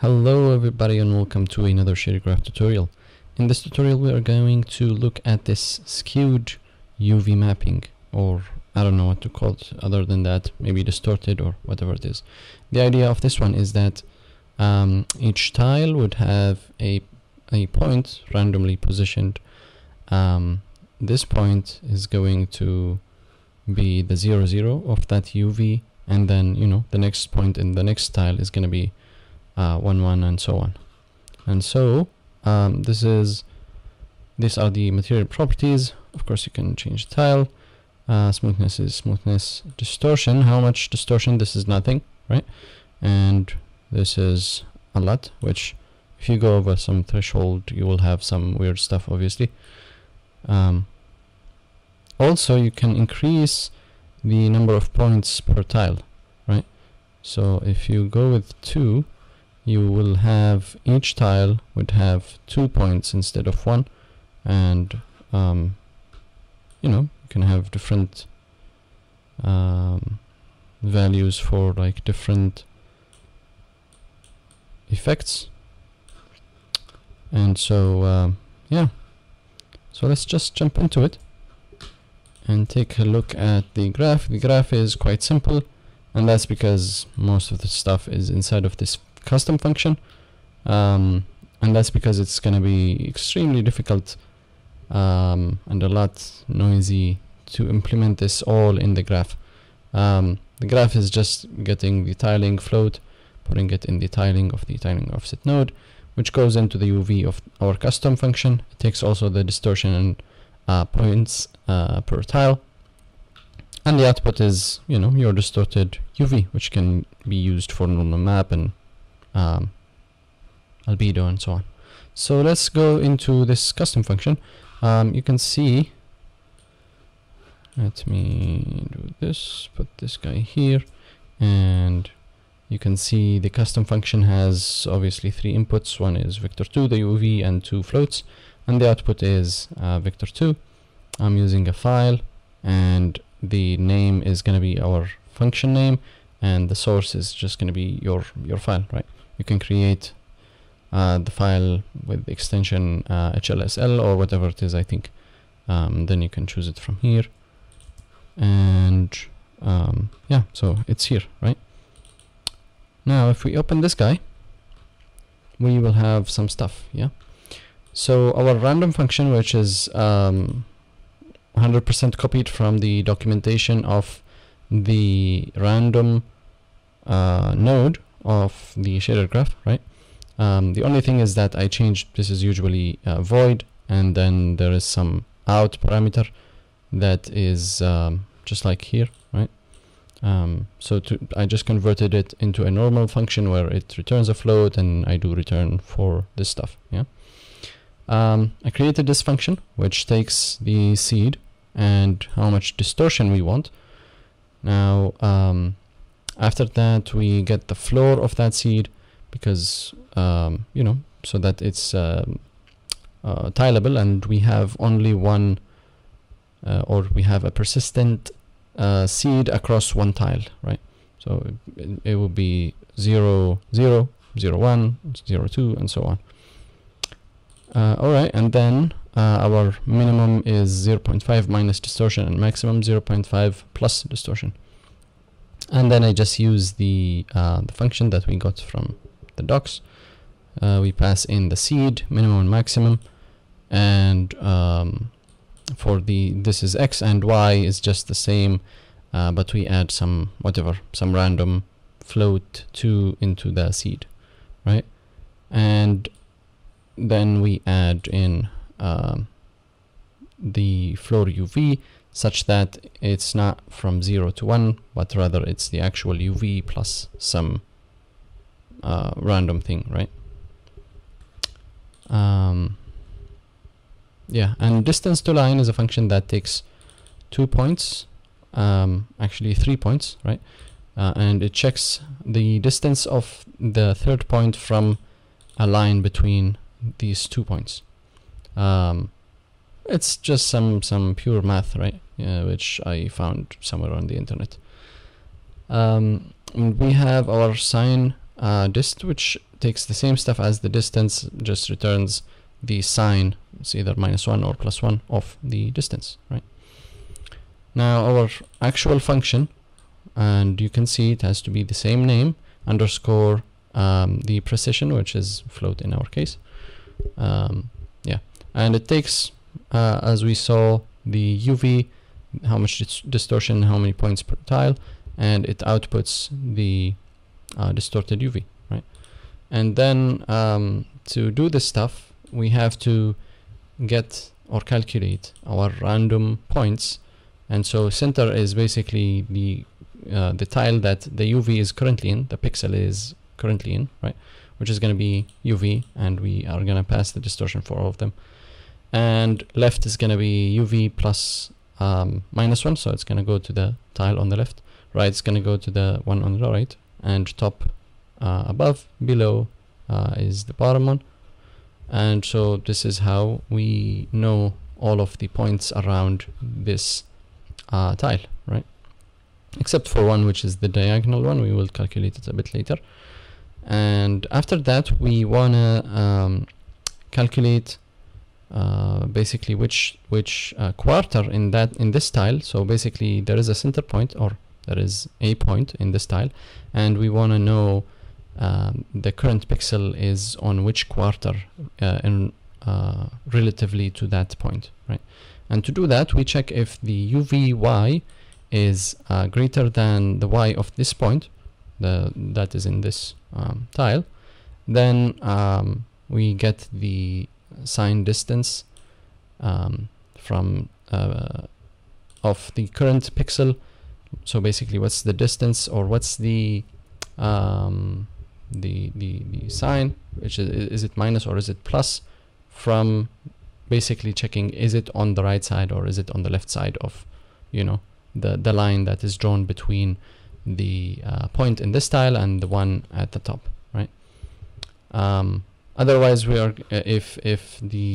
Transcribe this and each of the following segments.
Hello everybody and welcome to another Shader Graph tutorial. In this tutorial we are going to look at this skewed UV mapping, or I don't know what to call it other than that, maybe distorted or whatever it is. The idea of this one is that each tile would have a point randomly positioned. This point is going to be the 0, 0 of that UV, and then the next point in the next tile is going to be 1, 1 and so on. And so these are the material properties. Of course you can change the tile. Smoothness is smoothness. Distortion, how much distortion? This is nothing, right? And this is a lot, which if you go over some threshold you will have some weird stuff, obviously. Also you can increase the number of points per tile, right? So if you go with 2, you will have each tile would have 2 points instead of 1, and you can have different values for like different effects. And so yeah, so let's just jump into it and take a look at the graph. The graph is quite simple, and that's because most of the stuff is inside of this custom function, and that's because it's going to be extremely difficult and a lot noisy to implement this all in the graph. The graph is just getting the tiling float, putting it in the tiling of the tiling offset node, which goes into the UV of our custom function. It takes also the distortion and points per tile, and the output is your distorted UV, which can be used for normal map and albedo and so on. So let's go into this custom function. You can see, let me do this, put this guy here, and you can see the custom function has obviously 3 inputs. One is vector 2, the UV, and 2 floats, and the output is vector 2. I'm using a file, and the name is going to be our function name, and the source is just going to be your file, right? You can create the file with extension HLSL or whatever it is, I think. Then you can choose it from here, and yeah, so it's here, right? Now if we open this guy, we will have some stuff, yeah? So our random function, which is 100% copied from the documentation of the random node of the shader graph, right? The only thing is that I changed, this is usually void, and then there is some out parameter that is just like here, right? I just converted it into a normal function where it returns a float, and I do return for this stuff, yeah? I created this function which takes the seed and how much distortion we want. Now after that we get the floor of that seed, because so that it's tileable, and we have only one or we have a persistent seed across one tile, right? So it will be 0, 0, 0, 1, 0, 2 and so on. Alright, and then our minimum is 0.5 minus distortion, and maximum 0.5 plus distortion. And then I just use the function that we got from the docs. We pass in the seed, minimum and maximum, and for this is x, and y is just the same, but we add some random float 2 into the seed, right? And then we add in the floor UV, such that it's not from 0 to 1, but rather it's the actual UV plus some random thing, right? Yeah, and distance to line is a function that takes 2 points, actually 3 points, right? And it checks the distance of the 3rd point from a line between these 2 points. It's just some pure math, right? Yeah, which I found somewhere on the internet. We have our sign dist, which takes the same stuff as the distance, just returns the sign. It's either -1 or +1 of the distance, right? Now our actual function, and you can see it has to be the same name, underscore the precision, which is float in our case. Yeah, and it takes, as we saw, the UV, how much distortion, how many points per tile, and it outputs the distorted UV, right? And then to do this stuff, we have to get or calculate our random points. And so center is basically the tile that the UV is currently in, the pixel is currently in, right? Which is going to be UV, and we are going to pass the distortion for all of them. And left is going to be UV plus -1, so it's going to go to the tile on the left. Right is going to go to the one on the right, and top above, below is the bottom one. And so this is how we know all of the points around this tile, right? Except for one, which is the diagonal one. We will calculate it a bit later. And after that, we want to calculate basically which quarter in this tile. So basically there is a center point, or there is a point in this tile, and we want to know the current pixel is on which quarter relatively to that point, right? And to do that, we check if the UVY is greater than the Y of this point, that is in this tile. Then we get the sign distance of the current pixel. So basically, what's the distance, or what's the sign, which is it minus or is it plus, from basically checking is it on the right side or is it on the left side of, you know, the line that is drawn between the point in this tile and the one at the top, right? Otherwise, we are if the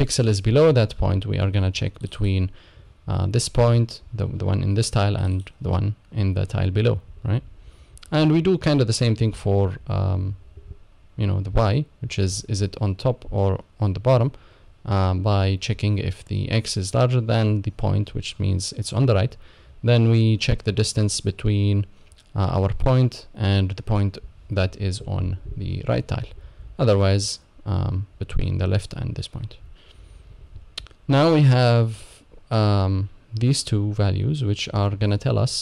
pixel is below that point, we are gonna check between this point, the one in this tile, and the one in the tile below, right? And we do kind of the same thing for you know, the Y, which is it on top or on the bottom, by checking if the X is larger than the point, which means it's on the right. Then we check the distance between our point and the point that is on the right tile. Otherwise, between the left and this point. Now we have these two values, which are gonna tell us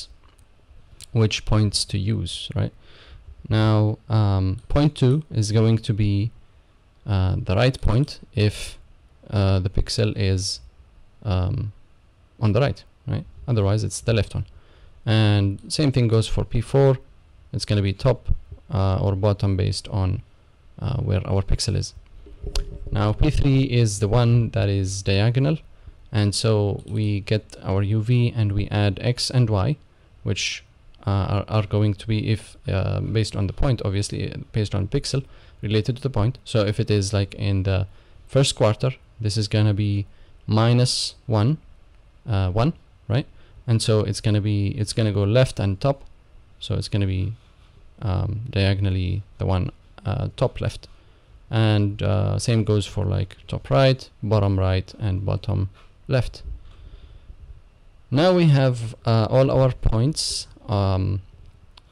which points to use, right? Now, point 2 is going to be the right point if the pixel is on the right, right? Otherwise, it's the left one. And same thing goes for P4. It's going to be top or bottom based on where our pixel is. Now, P3 is the one that is diagonal. And so we get our UV and we add X and Y, which are going to be, if based on the point, obviously, based on pixel related to the point. So if it is like in the first quarter, this is going to be -1, right? And so it's going to be, it's going to go left and top. So it's going to be diagonally the one top left, and same goes for like top right, bottom right, and bottom left. Now we have all our points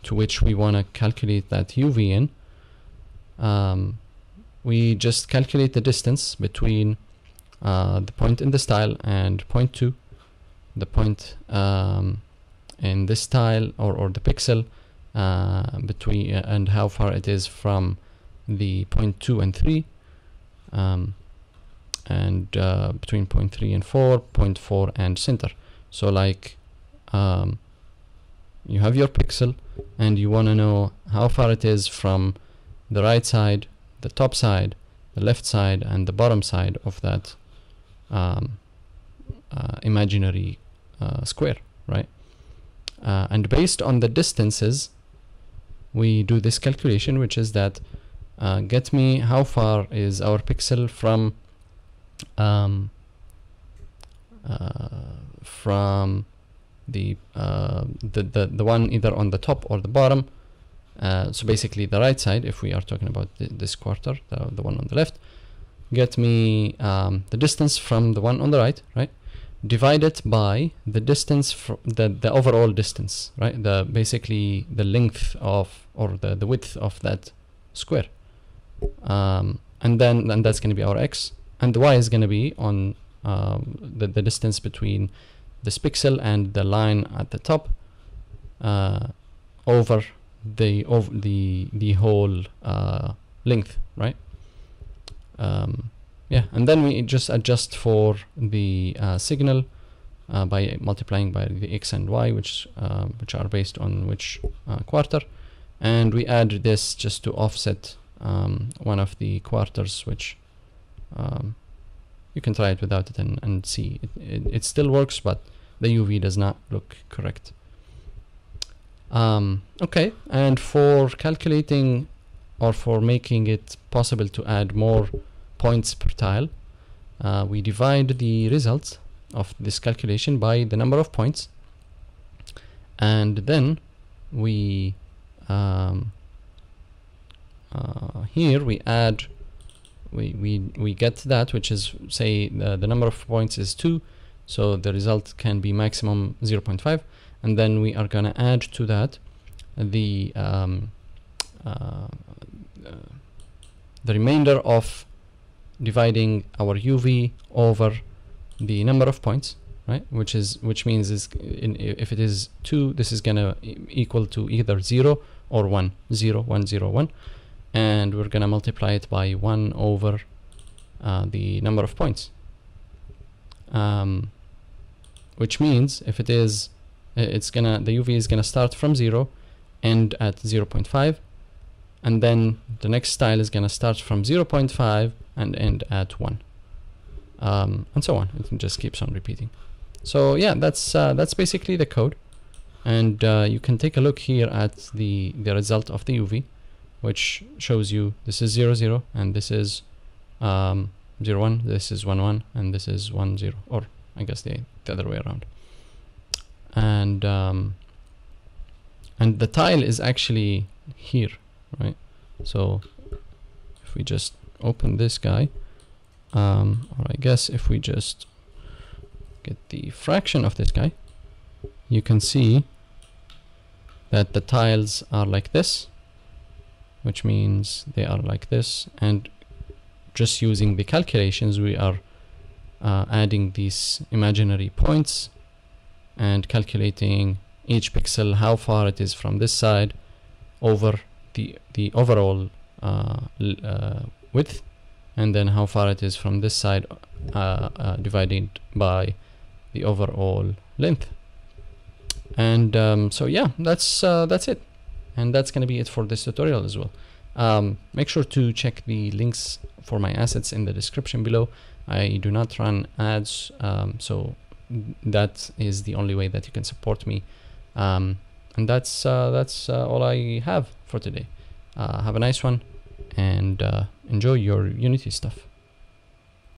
to which we want to calculate that UV in. We just calculate the distance between the point in this tile and point 2, the point in this tile, or the pixel between, and how far it is from the point 2 and 3, and between point 3 and 4, point 4 and center. So like you have your pixel and you want to know how far it is from the right side, the top side, the left side, and the bottom side of that imaginary square, right? And based on the distances, we do this calculation, which is that get me how far is our pixel from the one either on the top or the bottom, So basically the right side, if we are talking about this quarter, the one on the left, get me the distance from the one on the right, right? Divide it by the distance from the overall distance, right? The basically the length of, or the width of that square. And that's going to be our X, and the Y is going to be on the distance between this pixel and the line at the top over the whole length, right? Yeah, and then we just adjust for the signal by multiplying by the X and Y, which are based on which quarter, and we add this just to offset one of the quarters, which you can try it without it and see. It still works, but the UV does not look correct. Okay, and for calculating, or for making it possible to add more points per tile, we divide the results of this calculation by the number of points, and then we here we add, we get that, which is, say, the number of points is 2, so the result can be maximum 0.5, and then we are going to add to that the remainder of dividing our UV over the number of points, right? Which means is, if it is 2, this is gonna equal to either 0 or 1, 0, 1, 0, 1, and we're gonna multiply it by 1 over the number of points. Which means if it is, the UV is gonna start from 0, end at 0.5, and then the next tile is gonna start from 0.5. and end at 1, and so on. It just keeps on repeating. So yeah, that's basically the code, and you can take a look here at the result of the UV, which shows you this is 0, 0, and this is 0, 1, this is 1, 1, and this is 1, 0, or I guess the other way around. And the tile is actually here, right? So if we just open this guy, or I guess if we just get the fraction of this guy, you can see that the tiles are like this, which means they are like this, and just using the calculations we are adding these imaginary points and calculating each pixel, how far it is from this side over the overall width, and then how far it is from this side divided by the overall length. And so yeah, that's it, and that's going to be it for this tutorial as well. Make sure to check the links for my assets in the description below. I do not run ads, so that is the only way that you can support me. And that's all I have for today. Have a nice one, and enjoy your Unity stuff.